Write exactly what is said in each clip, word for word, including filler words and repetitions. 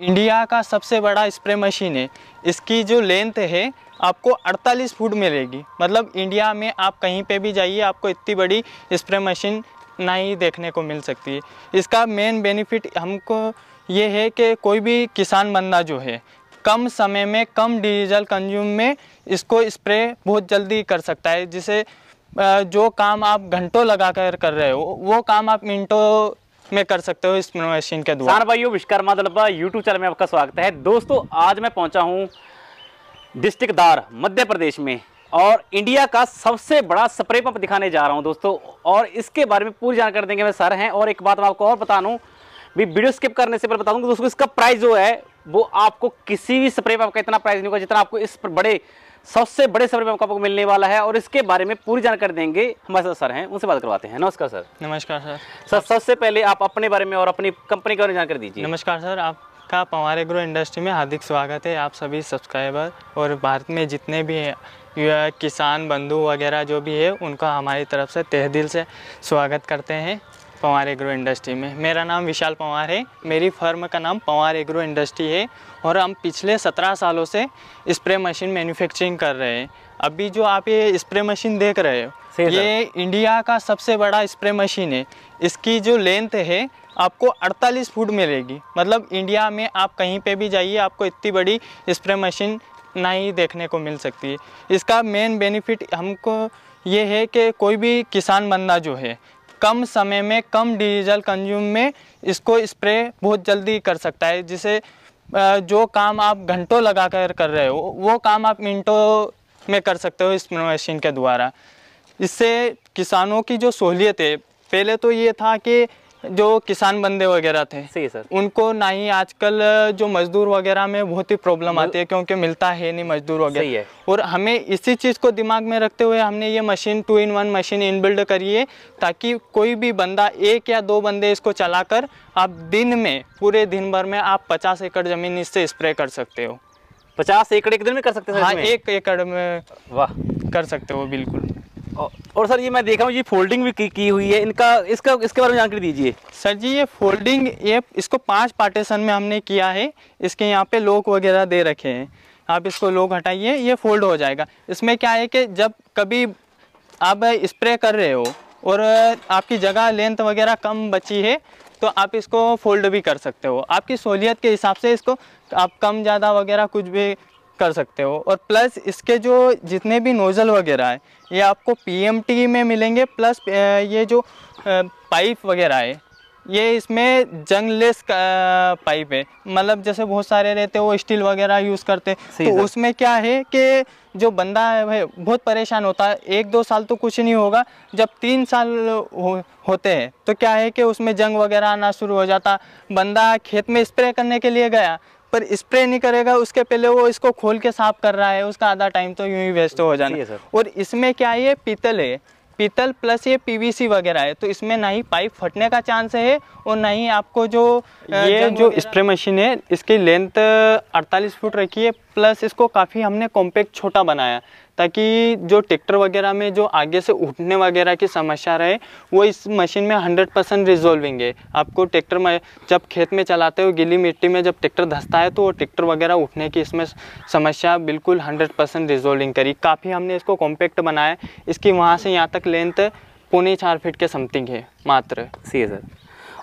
India का सबसे बड़ा स्प्रे मशीन है। इसकी जो लेंथ है आपको अड़तालीस फुट मिलेगी। मतलब इंडिया में आप कहीं पे भी जाइए आपको इतनी बड़ी स्प्रे मशीन नहीं देखने को मिल सकती है। इसका मेन बेनिफिट हमको ये है कि कोई भी किसान बंदा जो है कम समय में कम डीजल कंज्यूम में इसको स्प्रे बहुत जल्दी कर सकता है, जिसे जो काम आप घंटों लगाकर कर रहे हो वो काम आप मिनटों में कर सकते हो इस मशीन के द्वारा। किसान भाइयों, विश्वकर्मा दलबा यूट्यूब चैनल में आपका स्वागत है। दोस्तों, आज मैं पहुंचा हूँ डिस्ट्रिक्ट धार, मध्य प्रदेश में, और इंडिया का सबसे बड़ा स्प्रे पंप दिखाने जा रहा हूँ दोस्तों, और इसके बारे में पूरी जानकारी देंगे हमें सर हैं। और एक बात मैं आपको और बता दूँ, भी वीडियो स्किप करने से पहले बता दूँ दोस्तों, इसका प्राइस जो है वो आपको किसी भी स्प्रे पंप का इतना प्राइस नहीं होगा जितना आपको इस बड़े सबसे बड़े स्प्रे पंप आपको मिलने वाला है। और इसके बारे में पूरी जानकारी देंगे हमारे सर हैं, उनसे बात करवाते हैं। नमस्कार सर। नमस्कार सर। सर, सबसे पहले आप अपने बारे में और अपनी कंपनी के बारे में जानकारी दीजिए। नमस्कार सर, आपका पंवार एग्रो इंडस्ट्री में हार्दिक स्वागत है। आप सभी सब्सक्राइबर और भारत में जितने भी किसान बंधु वगैरह जो भी है उनका हमारी तरफ से तहे दिल से स्वागत करते हैं पंवार एग्रो इंडस्ट्री में। मेरा नाम विशाल पंवार है, मेरी फर्म का नाम पंवार एग्रो इंडस्ट्री है, और हम पिछले सत्रह सालों से स्प्रे मशीन मैन्युफैक्चरिंग कर रहे हैं। अभी जो आप ये स्प्रे मशीन देख रहे हो ये इंडिया का सबसे बड़ा स्प्रे मशीन है। इसकी जो लेंथ है आपको अड़तालीस फुट मिलेगी। मतलब इंडिया में आप कहीं पे भी जाइए आपको इतनी बड़ी स्प्रे मशीन नहीं देखने को मिल सकती है। इसका मेन बेनिफिट हमको ये है कि कोई भी किसान बंदा जो है कम समय में कम डीजल कंज्यूम में इसको स्प्रे बहुत जल्दी कर सकता है, जिसे जो काम आप घंटों लगाकर कर रहे हो वो काम आप मिनटों में कर सकते हो इस मशीन के द्वारा। इससे किसानों की जो सहूलियत है, पहले तो ये था कि जो किसान बंदे वगैरह थे सही सर उनको ना ही, आजकल जो मजदूर वगैरह में बहुत ही प्रॉब्लम आती है क्योंकि मिलता है नहीं मजदूर वगैरह। और हमें इसी चीज़ को दिमाग में रखते हुए हमने ये machine two in one machine inbuilt करी है, ताकि कोई भी बंदा एक या दो बंदे इसको चलाकर आप दिन में पूरे दिन भर में आप पचास एकड़ जमीन इससे स्प्रे कर सकते हो। पचास एकड़ एक दिन में कर सकते हो? हाँ, एक एकड़ में वाह कर सकते हो बिल्कुल। और सर ये मैं देख रहा हूँ ये फोल्डिंग भी की, की हुई है, इनका इसका इसके बारे में जानकारी दीजिए। सर जी ये फोल्डिंग ये इसको पांच पार्टीशन में हमने किया है। इसके यहाँ पे लॉक वगैरह दे रखे हैं, आप इसको लॉक हटाइए ये फोल्ड हो जाएगा। इसमें क्या है कि जब कभी आप स्प्रे कर रहे हो और आपकी जगह लेंथ वगैरह कम बची है तो आप इसको फोल्ड भी कर सकते हो। आपकी सहूलियत के हिसाब से इसको आप कम ज़्यादा वगैरह कुछ भी कर सकते हो। और प्लस इसके जो जितने भी नोज़ल वगैरह है ये आपको पीएमटी में मिलेंगे, प्लस ये जो पाइप वगैरह है ये इसमें जंगलेस पाइप है। मतलब जैसे बहुत सारे रहते हैं वो स्टील वगैरह यूज़ करते हैं, तो उसमें क्या है कि जो बंदा है बहुत परेशान होता है। एक दो साल तो कुछ नहीं होगा, जब तीन साल हो, होते हैं तो क्या है कि उसमें जंग वगैरह आना शुरू हो जाता। बंदा खेत में स्प्रे करने के लिए गया पर स्प्रे नहीं करेगा, उसके पहले वो इसको खोल के साफ कर रहा है, उसका आधा टाइम तो यूं ही वेस्ट हो जाना है। और इसमें क्या है ये पीतल है, पीतल प्लस ये पीवीसी वगैरह है, तो इसमें ना ही पाइप फटने का चांस है और ना ही आपको जो ये जो स्प्रे मशीन है इसकी लेंथ अड़तालीस फुट रखी है। प्लस इसको काफ़ी हमने कॉम्पैक्ट छोटा बनाया ताकि जो ट्रैक्टर वगैरह में जो आगे से उठने वगैरह की समस्या रहे वो इस मशीन में हंड्रेड परसेंट रिजोल्विंग है। आपको ट्रैक्टर में जब खेत में चलाते हो गीली मिट्टी में जब ट्रैक्टर धंसता है तो वो ट्रैक्टर वगैरह उठने की इसमें समस्या बिल्कुल हंड्रेड परसेंट रिजोल्विंग करी। काफ़ी हमने इसको कॉम्पैक्ट बनाया, इसकी वहाँ से यहाँ तक लेंथ पौने चार फीट के समथिंग है मात्र। सही है सर।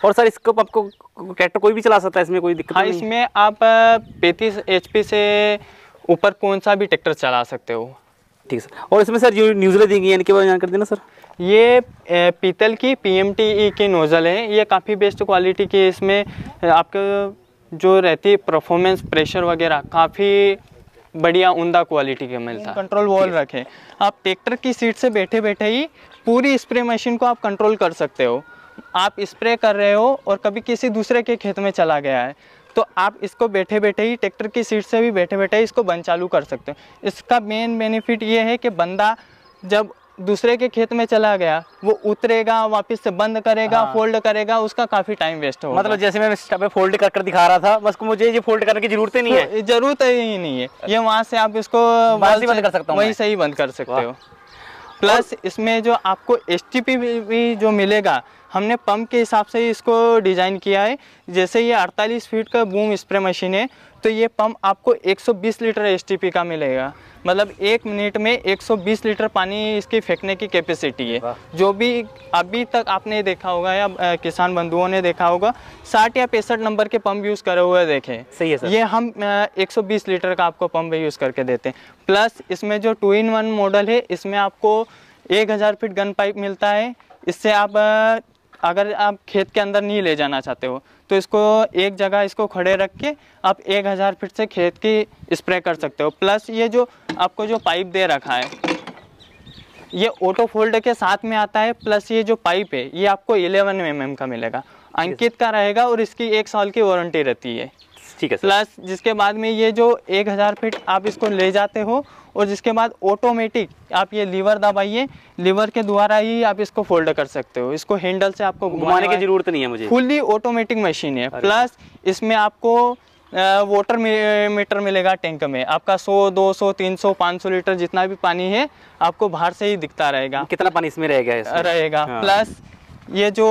और सर इसको आपको ट्रैक्टर कोई भी चला सकता है, इसमें कोई दिक्कत? हाँ, इसमें आप पैंतीस एचपी से ऊपर कौन सा भी ट्रैक्टर चला सकते हो। ठीक है सर। और इसमें सर जो नोजल दी गई है इनके बारे में जानकारी देना सर। ये पीतल की पीएमटीई की नोजल है, ये काफ़ी बेस्ट क्वालिटी की, इसमें आपके जो रहती है परफॉर्मेंस प्रेशर वगैरह काफ़ी बढ़िया उमदा क्वालिटी के मिलता है। कंट्रोल वॉल रखें, आप ट्रैक्टर की सीट से बैठे बैठे ही पूरी स्प्रे मशीन को आप कंट्रोल कर सकते हो। आप स्प्रे कर रहे हो और कभी किसी दूसरे के खेत में चला गया है तो आप इसको बैठे बैठे ही ट्रैक्टर की सीट से भी बैठे बैठे ही इसको बंद चालू कर सकते हो। इसका मेन बेनिफिट ये है कि बंदा जब दूसरे के खेत में चला गया वो उतरेगा वापस से बंद करेगा हाँ। फोल्ड करेगा, उसका काफ़ी टाइम वेस्ट होगा। मतलब जैसे मैं फोल्ड कर कर दिखा रहा था बस, मुझे ये फोल्ड करने की जरूरत ही नहीं है, जरूरत ही नहीं है। ये वहाँ से आप इसको बंद कर सकते हो, वहीं से ही बंद कर सकते हो। प्लस इसमें जो आपको एस टी पी भी जो मिलेगा हमने पंप के हिसाब से इसको डिज़ाइन किया है। जैसे ये अड़तालीस फीट का बूम स्प्रे मशीन है तो ये पंप आपको एक सौ बीस लीटर एस टी पी का मिलेगा, मतलब एक मिनट में एक सौ बीस लीटर पानी इसकी फेंकने की कैपेसिटी है। जो भी अभी तक आपने देखा होगा या किसान बंधुओं ने देखा होगा साठ या पैंसठ नंबर के पंप यूज़ करे हुए देखें। सही है सर। ये हम एक सौ बीस लीटर का आपको पंप यूज़ करके देते हैं। प्लस इसमें जो टू इन वन मॉडल है इसमें आपको एक हज़ार फीट गन पाइप मिलता है। इससे आप अगर आप खेत के अंदर नहीं ले जाना चाहते हो तो इसको एक जगह इसको खड़े रख के आप एक हज़ार फीट से खेत की स्प्रे कर सकते हो। प्लस ये जो आपको जो पाइप दे रखा है ये ऑटो फोल्ड के साथ में आता है। प्लस ये जो पाइप है ये आपको इलेवन एम एम का मिलेगा, अंकित का रहेगा और इसकी एक साल की वारंटी रहती है। ठीक है। प्लस जिसके बाद में ये जो एक हज़ार फीट आप इसको ले जाते हो और जिसके बाद ऑटोमेटिक आप ये लीवर दबाइए, लीवर के द्वारा ही आप इसको फोल्ड कर सकते हो। इसको हैंडल से आपको घुमाने की जरूरत नहीं है, मुझे फुल्ली ऑटोमेटिक मशीन है। प्लस इसमें आपको वाटर मीटर मिलेगा, टैंक में आपका सौ, दो सौ, तीन सौ, पाँच सौ लीटर जितना भी पानी है आपको बाहर से ही दिखता रहेगा कितना पानी इसमें रहेगा रहेगा प्लस ये जो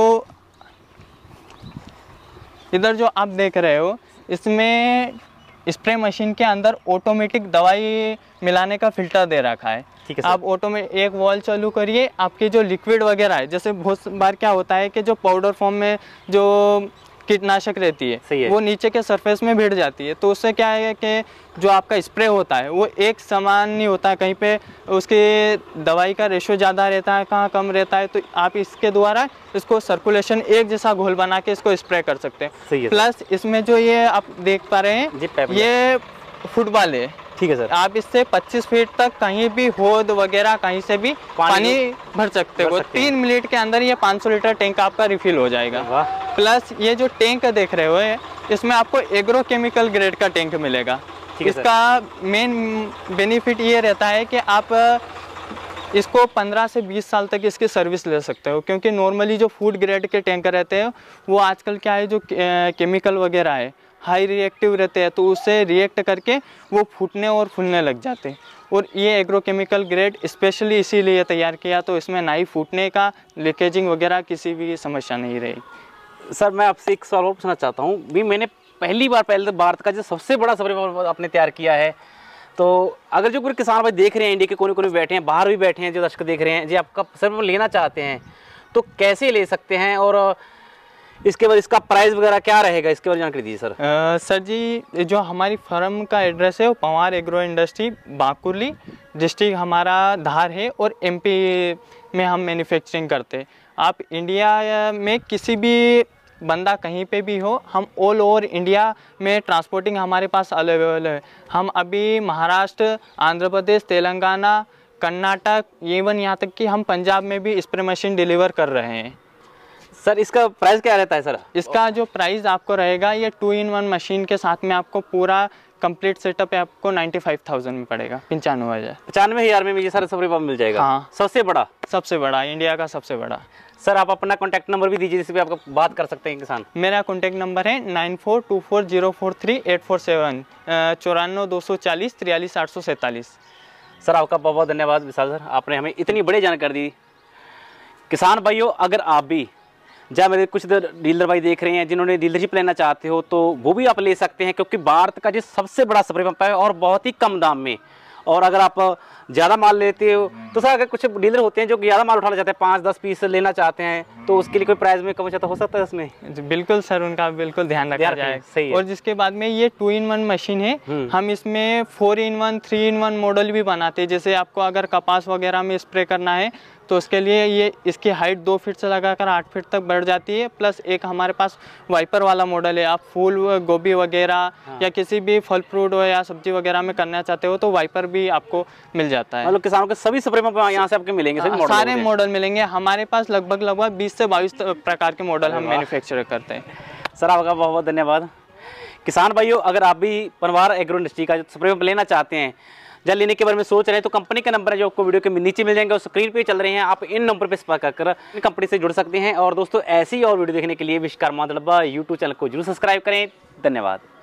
इधर जो आप देख रहे हो इसमें स्प्रे मशीन के अंदर ऑटोमेटिक दवाई मिलाने का फिल्टर दे रखा है। ठीक है। आप ऑटो में एक वॉल चालू करिए, आपके जो लिक्विड वगैरह है, जैसे बहुत बार क्या होता है कि जो पाउडर फॉर्म में जो कीटनाशक रहती है, है वो नीचे के सरफेस में भिड़ जाती है। तो उससे क्या है कि जो आपका स्प्रे होता है वो एक समान नहीं होता है, कहीं पे उसके दवाई का रेशो ज़्यादा रहता है, कहाँ कम रहता है। तो आप इसके द्वारा इसको सर्कुलेशन एक जैसा घोल बना के इसको स्प्रे कर सकते हैं। प्लस इसमें जो ये आप देख पा रहे हैं ये फुटबॉल है। ठीक है सर। आप इससे पच्चीस फीट तक कहीं भी होद वगैरह कहीं से भी पानी, पानी भर सकते हो। तीन मिनट के अंदर ये पाँच सौ लीटर टैंक आपका रिफिल हो जाएगा। प्लस ये जो टैंक देख रहे हो इसमें आपको एग्रोकेमिकल ग्रेड का टैंक मिलेगा। इसका मेन बेनिफिट ये रहता है कि आप इसको पंद्रह से बीस साल तक इसकी सर्विस ले सकते हो, क्योंकि नॉर्मली जो फूड ग्रेड के टैंकर रहते हैं वो आजकल क्या है जो केमिकल वगैरह है हाई रिएक्टिव रहते हैं तो उससे रिएक्ट करके वो फूटने और फूलने लग जाते हैं। और ये एग्रोकेमिकल ग्रेड स्पेशली इसीलिए तैयार किया तो इसमें ना ही फूटने का लीकेजिंग वगैरह किसी भी समस्या नहीं रहेगी। सर मैं आपसे एक सवाल और पूछना चाहता हूँ भी, मैंने पहली बार पहले तो भारत का जो सबसे बड़ा सब्र आपने तैयार किया है, तो अगर जो पूरे किसान भाई देख रहे हैं इंडिया के कोने कोने बैठे हैं, बाहर भी बैठे हैं, जो दर्शक देख रहे हैं, जो आपका सर्व लेना चाहते हैं तो कैसे ले सकते हैं और इसके बाद इसका प्राइस वगैरह क्या रहेगा इसके बारे में जानकारी दीजिए सर। आ, सर जी जो हमारी फर्म का एड्रेस है वो Panwar agro industry Bakuli, district हमारा धार है और एमपी में हम मैन्युफैक्चरिंग करते हैं। आप इंडिया में किसी भी बंदा कहीं पे भी हो, हम ऑल ओवर इंडिया में ट्रांसपोर्टिंग हमारे पास अवेलेबल है। हम अभी महाराष्ट्र, आंध्र प्रदेश, तेलंगाना, कर्नाटक, इवन यहाँ तक कि हम पंजाब में भी स्प्रे मशीन डिलीवर कर रहे हैं। सर इसका प्राइस क्या रहता है सर? इसका जो प्राइस आपको रहेगा ये टू इन वन मशीन के साथ में आपको पूरा कंप्लीट सेटअप है, आपको नाइन्टी फाइव थाउजेंड में पड़ेगा, पंचानवे हज़ार पचानवे हज़ार में ये सारा सब रेपा मिल जाएगा। हाँ, सबसे बड़ा सबसे बड़ा इंडिया का सबसे बड़ा। सर आप अपना कॉन्टैक्ट नंबर भी दीजिए जिससे आपको बात कर सकते हैं किसान। मेरा कॉन्टैक्ट नंबर है nine four two four zero four three eight four seven, चौरानवे दो सौ चालीस तिरालीस आठ सौ सैंतालीस। सर आपका बहुत बहुत धन्यवाद विशाल सर, आपने हमें इतनी बड़ी जानकारी दी। किसान भाइयों अगर आप भी जहाँ मेरे कुछ डीलर भाई देख रहे हैं जिन्होंने डीलरशिप लेना चाहते हो तो वो भी आप ले सकते हैं, क्योंकि भारत का जो सबसे बड़ा स्प्रे पंप है और बहुत ही कम दाम में। और अगर आप ज़्यादा माल लेते हो तो सर अगर कुछ डीलर होते हैं जो ज़्यादा माल उठाना चाहते हैं, पाँच दस पीस लेना चाहते हैं, तो उसके लिए कोई प्राइस में कम ज़्यादा हो सकता है इसमें? बिल्कुल सर, उनका बिल्कुल ध्यान रखा जाए। सही है। और जिसके बाद में ये टू इन वन मशीन है, हम इसमें four in one three in one model भी बनाते हैं। जैसे आपको अगर कपास वगैरह में स्प्रे करना है तो उसके लिए ये इसकी हाइट दो फीट से लगाकर आठ फीट तक बढ़ जाती है। प्लस एक हमारे पास वाइपर वाला मॉडल है, आप फूल गोभी वगैरह हाँ। या किसी भी फल फ्रूट या सब्जी वगैरह में करना चाहते हो तो वाइपर भी आपको मिल जाता है। मतलब किसानों के सभी स्प्रे पंप यहाँ से आपके मिलेंगे, सभी सारे मॉडल मिलेंगे हमारे पास। लगभग लगभग बीस से बाईस प्रकार के मॉडल हम मैन्युफैक्चर करते हैं। सर आपका बहुत बहुत धन्यवाद। किसान भाइयों अगर आप भी पनवार एग्रो इंडस्ट्री का स्प्रे पंप लेना चाहते हैं, जल लेने के बारे में सोच रहे हैं, तो कंपनी का नंबर है जो आपको वीडियो के नीचे मिल जाएंगे और स्क्रीन पे चल रहे हैं, आप इन नंबर पे संपर्क कर कंपनी से जुड़ सकते हैं। और दोस्तों ऐसी और वीडियो देखने के लिए विश्वकर्मा दड़बा यूट्यूब चैनल को जरूर सब्सक्राइब करें। धन्यवाद।